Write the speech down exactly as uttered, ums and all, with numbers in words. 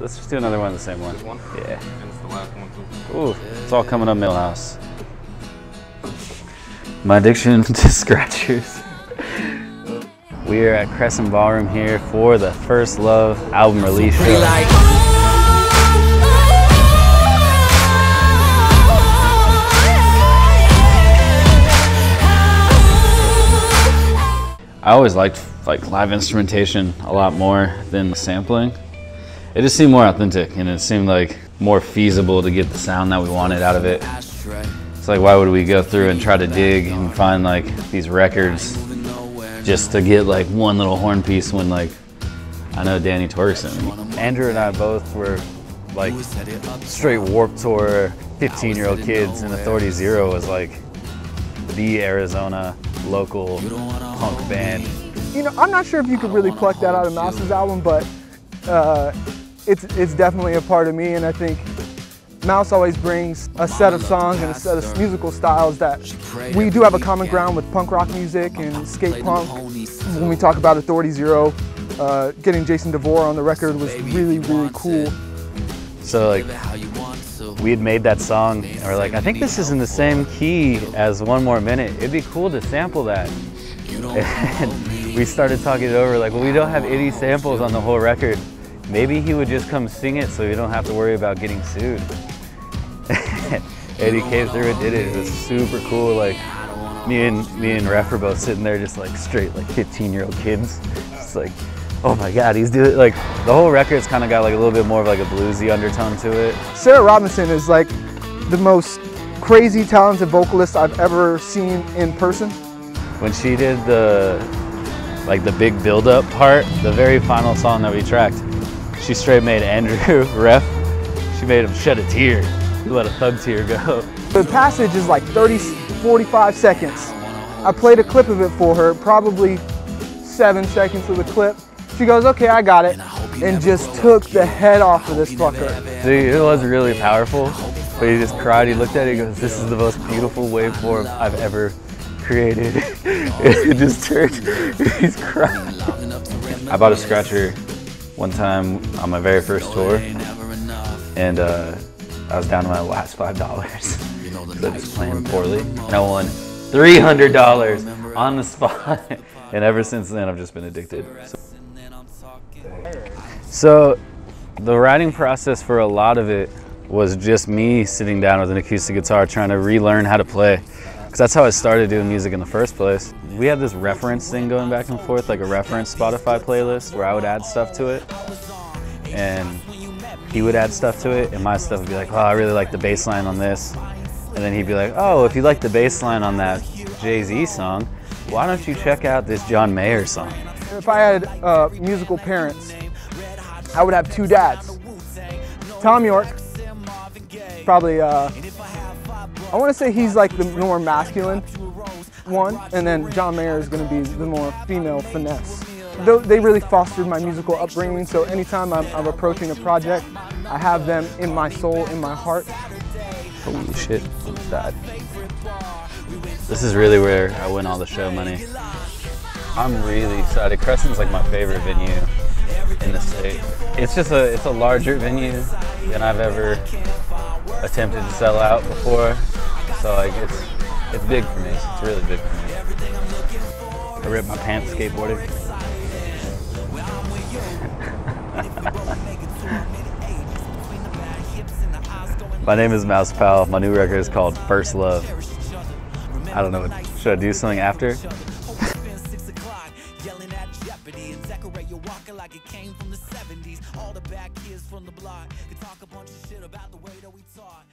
Let's just do another one of the same one. This one? Yeah. And it's the last one too. Ooh, it's all coming up Millhouse. My addiction to scratchers. We are at Crescent Ballroom here for the First Love album release show. I always liked like live instrumentation a lot more than sampling. It just seemed more authentic and it seemed like more feasible to get the sound that we wanted out of it. It's like, why would we go through and try to dig and find like these records just to get like one little horn piece when like, I know Danny Torgerson. Andrew and I both were like straight Warp Tour fifteen year old kids, and Authority Zero was like the Arizona local punk band. You know, I'm not sure if you could really pluck that out of Mouse's album, but uh, it's, it's definitely a part of me, and I think Mouse always brings a set of songs and a set of musical styles that we do have a common ground with punk rock music and skate punk. When we talk about Authority Zero, uh, getting Jason DeVore on the record was really, really cool. So like, we had made that song and we're like, I think this is in the same key as One More Minute. It'd be cool to sample that. And we started talking it over like, well, we don't have any samples on the whole record. Maybe he would just come sing it so we don't have to worry about getting sued. And he came through and did it. It was super cool. Like me and, me and Ref were both sitting there just like straight like fifteen year old kids. Just like, oh my God, he's doing, like, the whole record's kind of got like a little bit more of like a bluesy undertone to it. Sarah Robinson is like the most crazy talented vocalist I've ever seen in person. When she did the, like the big build-up part, the very final song that we tracked, she straight made Andrew, Ref, she made him shed a tear. She let a thug tear go. The passage is like thirty, forty-five seconds. I played a clip of it for her, probably seven seconds of the clip. She goes, okay, I got it, and just took the head off of this fucker. Dude, it was really powerful, but he just cried, he looked at it, he goes, this is the most beautiful waveform I've ever created. It just turned, he's crying. I bought a scratcher one time on my very first tour, and uh, I was down to my last five dollars. So I was playing poorly, and I won three hundred dollars on the spot. And ever since then, I've just been addicted. So So the writing process for a lot of it was just me sitting down with an acoustic guitar trying to relearn how to play, because that's how I started doing music in the first place. We had this reference thing going back and forth, like a reference Spotify playlist where I would add stuff to it and he would add stuff to it, and my stuff would be like, oh, I really like the bass line on this. And then he'd be like, oh, if you like the bass line on that Jay-Z song, why don't you check out this John Mayer song? If I had uh, musical parents, I would have two dads. Tom York, probably, uh, I want to say he's like the more masculine one, and then John Mayer is going to be the more female finesse. They really fostered my musical upbringing, so anytime I'm, I'm approaching a project, I have them in my soul, in my heart. Holy shit, that. This is really where I win all the show money. I'm really excited. Crescent's like my favorite venue in the state. It's just a, it's a larger venue than I've ever attempted to sell out before. So like it's, it's big for me. It's really big for me. I ripped my pants skateboarding. My name is Mouse Powell. My new record is called First Love. I don't know, should I do something after? Yelling at jeopardy and decorate your walker like it came from the seventies. All the bad kids from the block could talk a bunch of shit about the way that we taught.